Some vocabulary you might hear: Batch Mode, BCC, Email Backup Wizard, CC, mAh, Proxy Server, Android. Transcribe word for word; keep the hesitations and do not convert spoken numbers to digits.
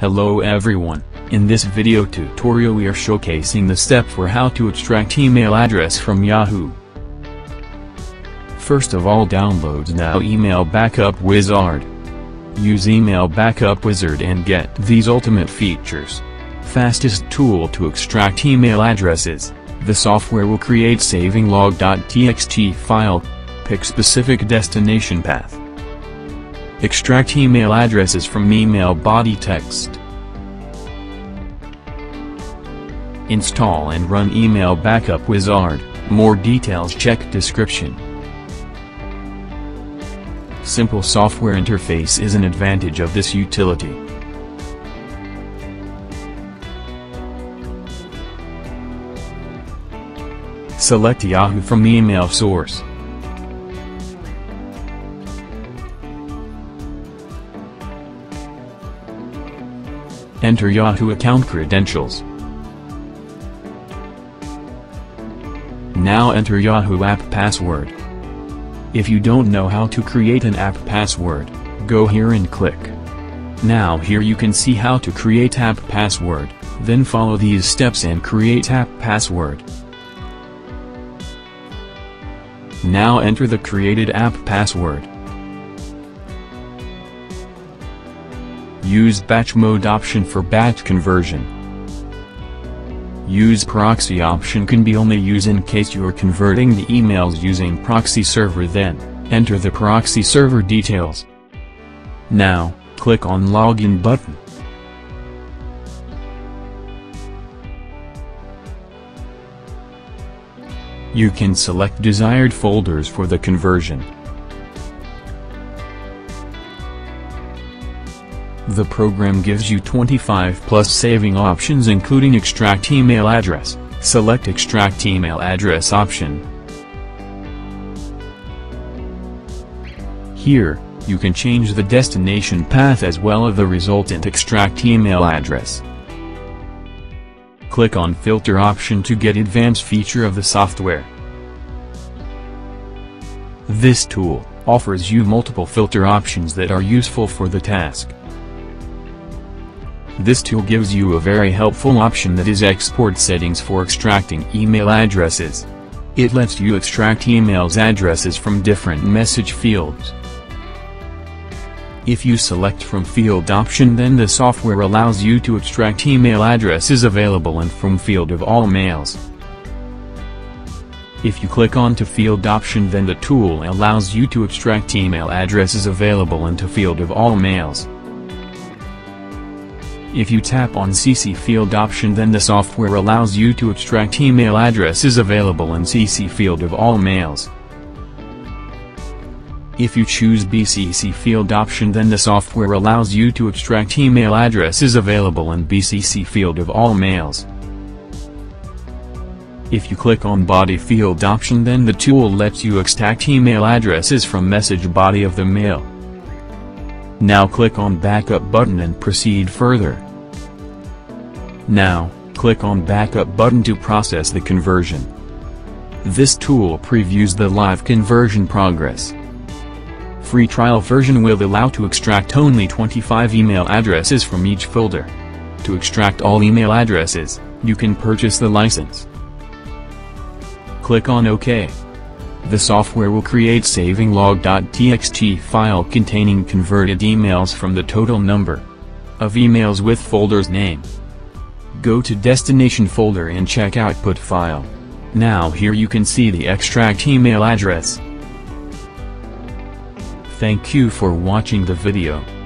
Hello everyone, in this video tutorial we are showcasing the step for how to extract email address from Yahoo. First of all, download now Email Backup Wizard. Use Email Backup Wizard and get these ultimate features. Fastest tool to extract email addresses, the software will create saving log.txt file. Pick specific destination path. Extract email addresses from email body text. Install and run Email Backup Wizard, more details check description. Simple software interface is an advantage of this utility. Select Yahoo from email source. Enter Yahoo account credentials. Now enter Yahoo app password. If you don't know how to create an app password, go here and click. Now here you can see how to create app password, then follow these steps and create app password. Now enter the created app password. Use Batch Mode option for batch conversion. Use Proxy option can be only used in case you are converting the emails using Proxy Server, then enter the Proxy Server details. Now, click on Login button. You can select desired folders for the conversion. The program gives you twenty-five plus saving options including extract email address. Select extract email address option. Here, you can change the destination path as well as the resultant extract email address. Click on filter option to get advanced feature of the software. This tool offers you multiple filter options that are useful for the task. This tool gives you a very helpful option that is export settings for extracting email addresses. It lets you extract emails addresses from different message fields. If you select from field option, then the software allows you to extract email addresses available and from field of all mails. If you click on to field option, then the tool allows you to extract email addresses available into field of all mails. If you tap on C C field option, then the software allows you to extract email addresses available in C C field of all mails. If you choose B C C field option, then the software allows you to extract email addresses available in B C C field of all mails. If you click on body field option, then the tool lets you extract email addresses from message body of the mail. Now click on Backup button and proceed further. Now, click on Backup button to process the conversion. This tool previews the live conversion progress. Free trial version will allow to extract only twenty-five email addresses from each folder. To extract all email addresses, you can purchase the license. Click on OK. The software will create saving log.txt file containing converted emails from the total number of emails with folder's name. Go to destination folder and check output file. Now here you can see the extract email address. Thank you for watching the video.